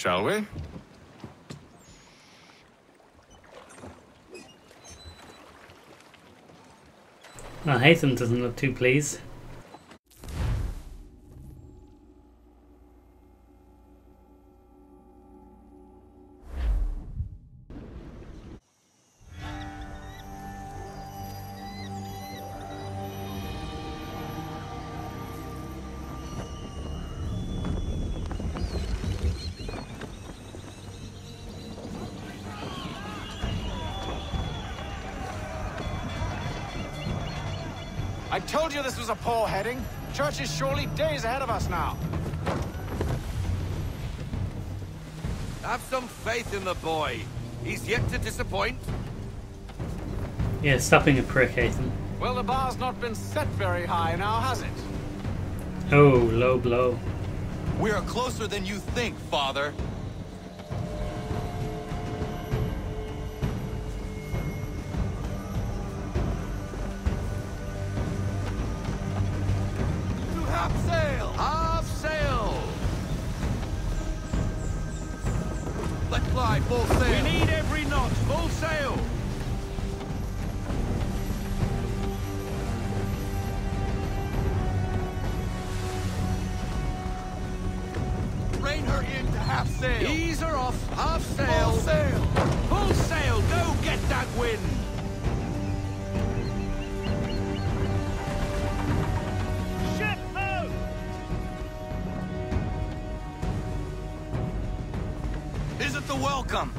Shall we? Well, Haytham doesn't look too pleased. I told you this was a poor heading. Church is surely days ahead of us now. Have some faith in the boy. He's yet to disappoint. Yeah, stop being a prick, Haytham. Well, the bar's not been set very high now, has it? Oh, low blow. We are closer than you think, Father. Welcome.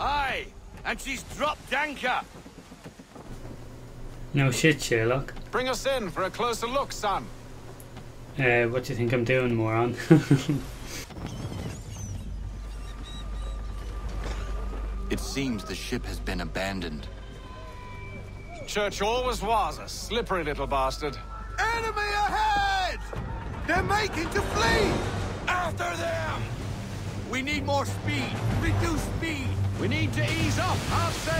Aye, and she's dropped anchor. No shit, Sherlock. Bring us in for a closer look, son. What do you think I'm doing, moron? It seems the ship has been abandoned. Church always was a slippery little bastard. Enemy ahead! They're making to flee! After them! We need more speed! Reduce speed! We need to ease up!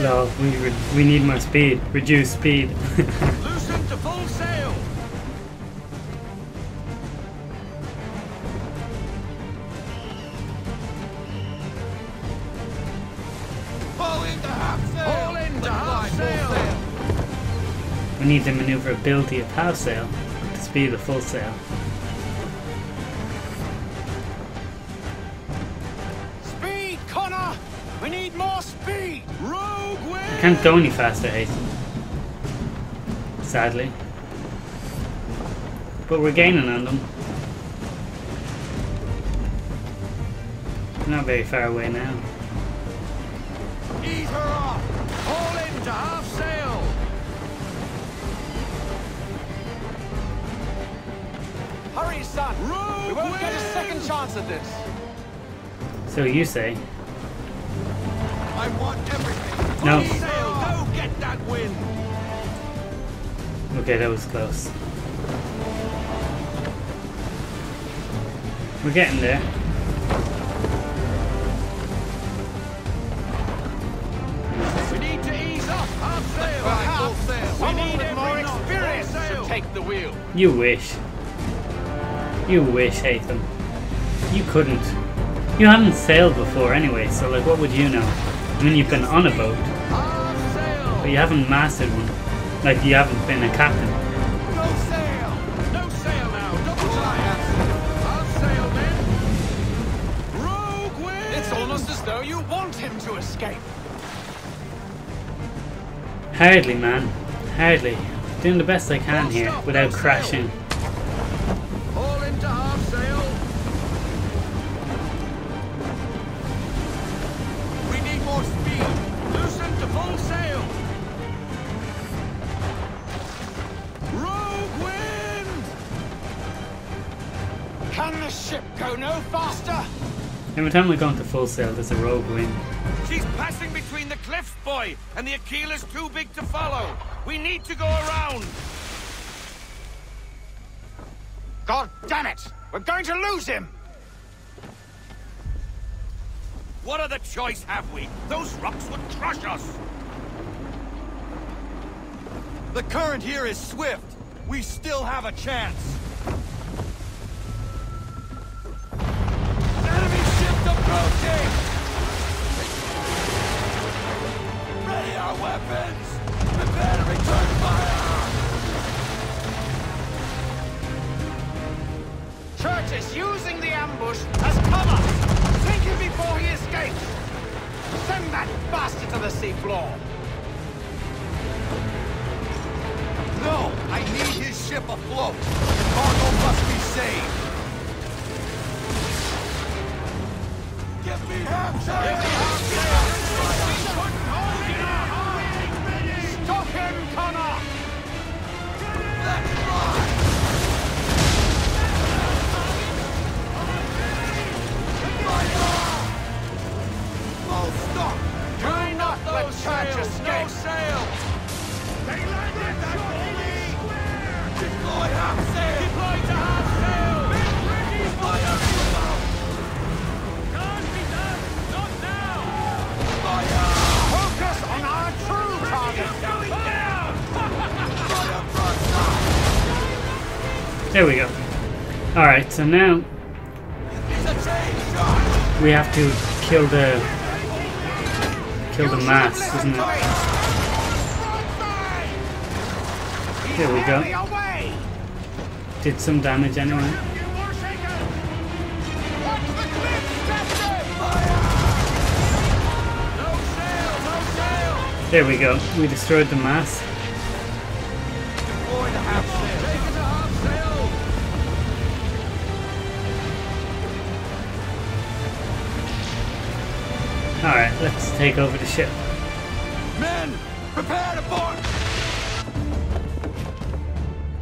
No, we need more speed. Reduce speed. Loosen to full sail! Pull into half sail! Pull into half sail! We need the maneuverability of half sail, but the speed of full sail. We need more speed! Rogue wind! I can't go any faster, Haytham. Sadly. But we're gaining on them. We're not very far away now. Ease her off! Haul in to half sail! Hurry, son! Rogue we won't wind! Get a second chance at this! So you say. I want everything. No. Go get that wind. Okay, that was close. We're getting there. We need to ease up. Half sail. We need more experience to take the wheel. You wish. You wish, Haytham. You couldn't. You haven't sailed before anyway, so like, what would you know? I mean, you've been on a boat, but you haven't mastered one. Like, you haven't been a captain. No sail! No sail now! Double tie! Half sail, men! Rogue wind! It's almost as though you want him to escape. Hardly, man. Hardly. Doing the best I can here without crashing. Every time we go into full sail, there's a rogue wind. She's passing between the cliffs, boy, and the Aquila's too big to follow. We need to go around. God damn it! We're going to lose him. What other choice have we? Those rocks would crush us. The current here is swift. We still have a chance. Approaching! Ready our weapons! Prepare to return fire! Church is using the ambush as cover! Take him before he escapes! Send that bastard to the seafloor! No! I need his ship afloat! Cargo must be saved! Give me half chance! Stop him, Connor! Let's fly! Full stop! Do not let Church escape! No sail! They landed that bully! Deploy half sail! Deploy to half sail! Ready, fire! Focus on our true target! There we go. Alright, so now we have to kill the mass, isn't it? There we go. Did some damage anyway. There we go, we destroyed the mass. Alright, let's take over the ship. Men, prepare to board!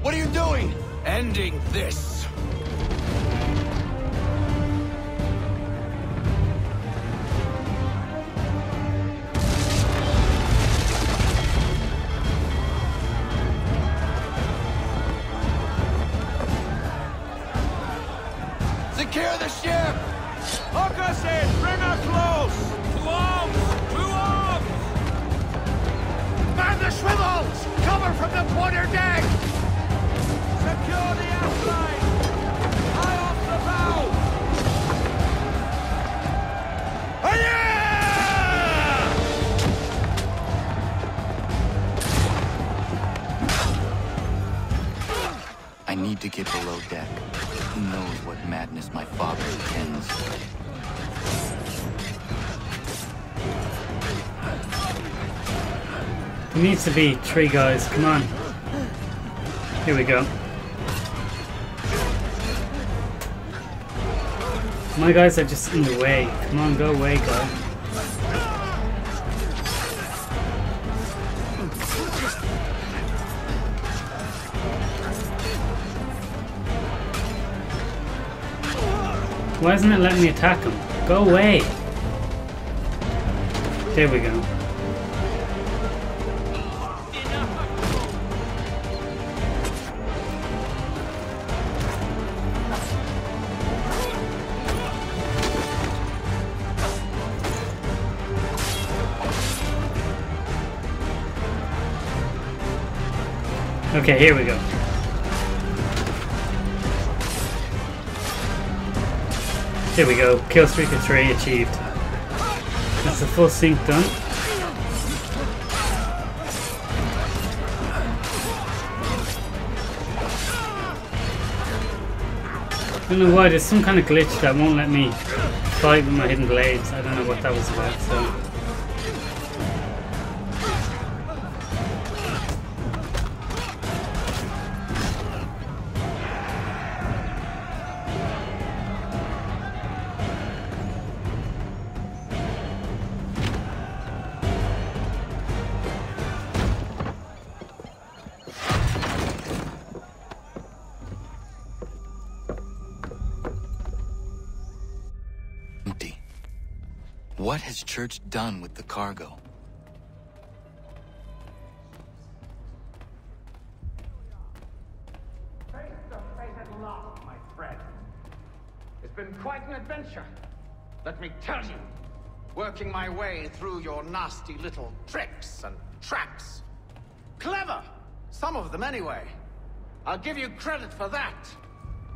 What are you doing? Ending this. Secure the ship! Hook us in! Bring her close! Two arms! Man the swivels! Cover from the quarter deck! Secure the outline! High off the bow! Hiya! I need to get below deck. Who knows what madness my father intends? There needs to be three guys, come on. Here we go. My guys are just in the way. Come on, go away, guy. Why isn't it letting me attack him? Go away! There we go. Okay, here we go. Here we go, kill streak of 3 achieved. That's the full sync done. I don't know why, there's some kind of glitch that won't let me fight with my hidden blades. I don't know what that was about, so... What has Church done with the cargo? Face to face at last, my friend. It's been quite an adventure. Let me tell you, working my way through your nasty little tricks and traps. Clever! Some of them anyway. I'll give you credit for that.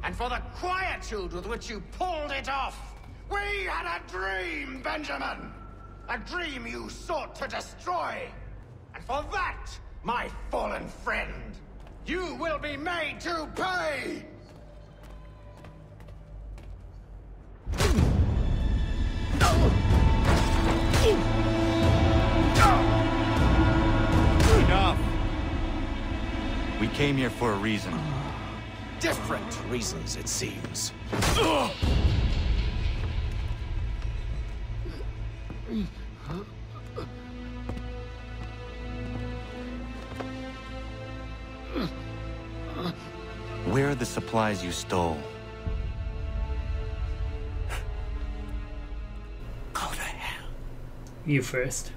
And for the quietude with which you pulled it off. We had a dream, Benjamin! A dream you sought to destroy! And for that, my fallen friend, you will be made to pay! Enough! We came here for a reason. Different reasons, it seems. Where are the supplies you stole? Go to hell. You first.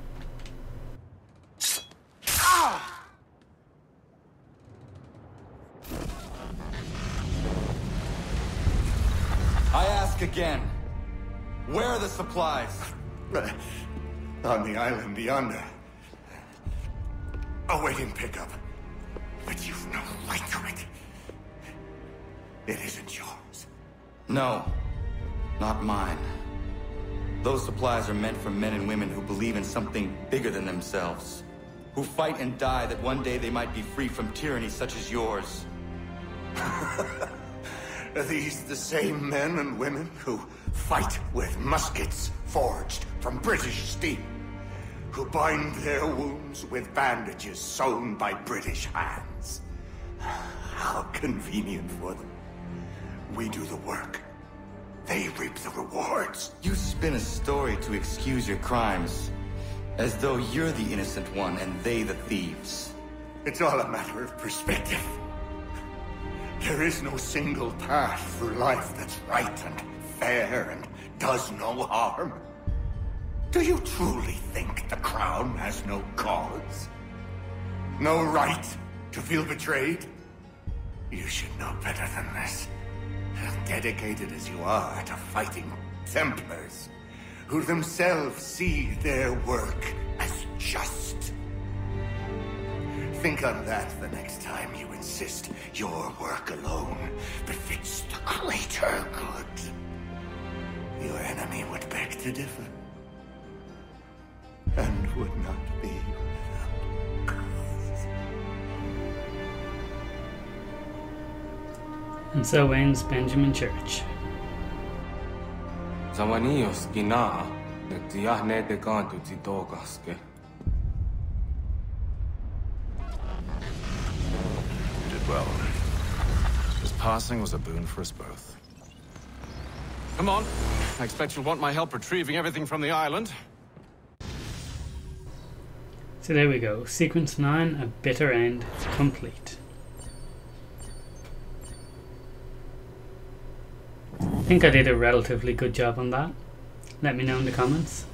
I ask again, where are the supplies? On the island yonder. Awaiting pickup. But you've no right to it. It isn't yours. No. Not mine. Those supplies are meant for men and women who believe in something bigger than themselves. Who fight and die that one day they might be free from tyranny such as yours. Are these the same men and women who fight with muskets forged from British steel? Who bind their wounds with bandages sewn by British hands? How convenient for them. We do the work. They reap the rewards. You spin a story to excuse your crimes, as though you're the innocent one and they the thieves. It's all a matter of perspective. There is no single path through life that's right and fair and does no harm. Do you truly think the crown has no cause? No right to feel betrayed? You should know better than this. Dedicated as you are to fighting Templars, who themselves see their work as just. Think on that the next time you insist your work alone befits the greater good. Your enemy would beg to differ, and would not be without cause. And so ends Benjamin Church. Zawanios kina, etiahne te kantu titokaske. Well, his passing was a boon for us both. Come on. I expect you'll want my help retrieving everything from the island. So there we go. Sequence 9, a better end, complete. I think I did a relatively good job on that. Let me know in the comments.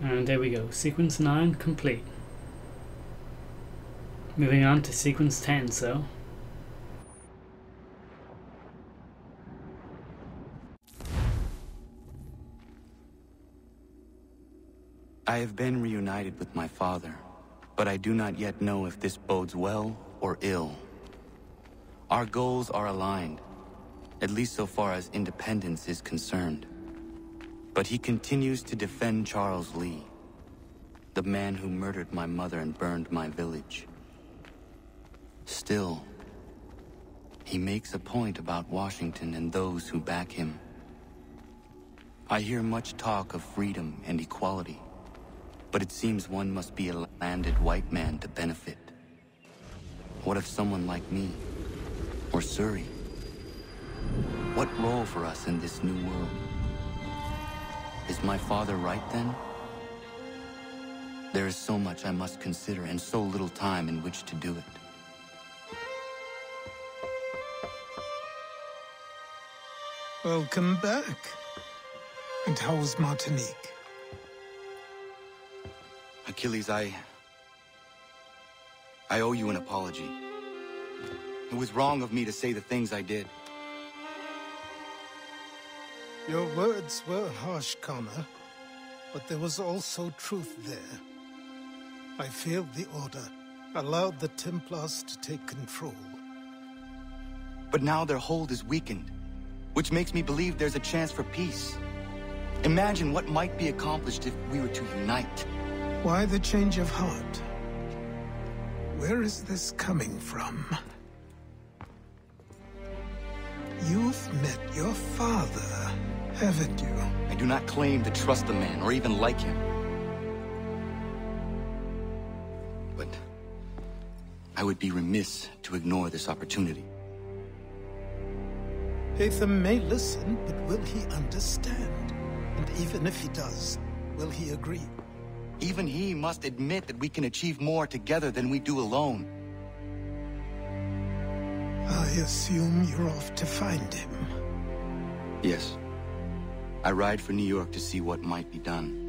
And there we go. Sequence 9, complete. Moving on to sequence 10, so. I have been reunited with my father, but I do not yet know if this bodes well or ill. Our goals are aligned, at least so far as independence is concerned. But he continues to defend Charles Lee, the man who murdered my mother and burned my village. Still, he makes a point about Washington and those who back him. I hear much talk of freedom and equality, but it seems one must be a landed white man to benefit. What if someone like me, or Suri? What role for us in this new world? Is my father right then? There is so much I must consider and so little time in which to do it. Welcome back. And how's Martinique? Achilles, I owe you an apology. It was wrong of me to say the things I did. Your words were harsh, Connor, but there was also truth there. I failed the order, allowed the Templars to take control. But now their hold is weakened. which makes me believe there's a chance for peace. Imagine what might be accomplished if we were to unite. Why the change of heart? Where is this coming from? You've met your father, haven't you? I do not claim to trust the man or even like him. But I would be remiss to ignore this opportunity. Haytham may listen, but will he understand? And even if he does, will he agree? Even he must admit that we can achieve more together than we do alone. I assume you're off to find him. Yes. I ride for New York to see what might be done.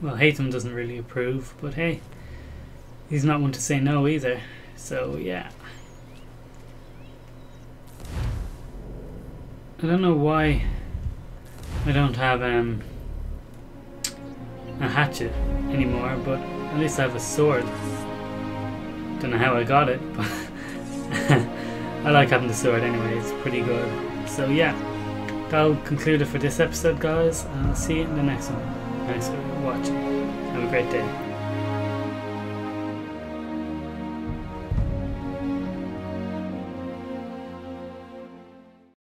Well, Haytham doesn't really approve, but hey, he's not one to say no either. So, yeah. I don't know why I don't have a hatchet anymore, but at least I have a sword. Don't know how I got it, but I like having the sword anyway, it's pretty good. So, yeah, that'll conclude it for this episode, guys, and I'll see you in the next one. Thanks for watching. Have a great day.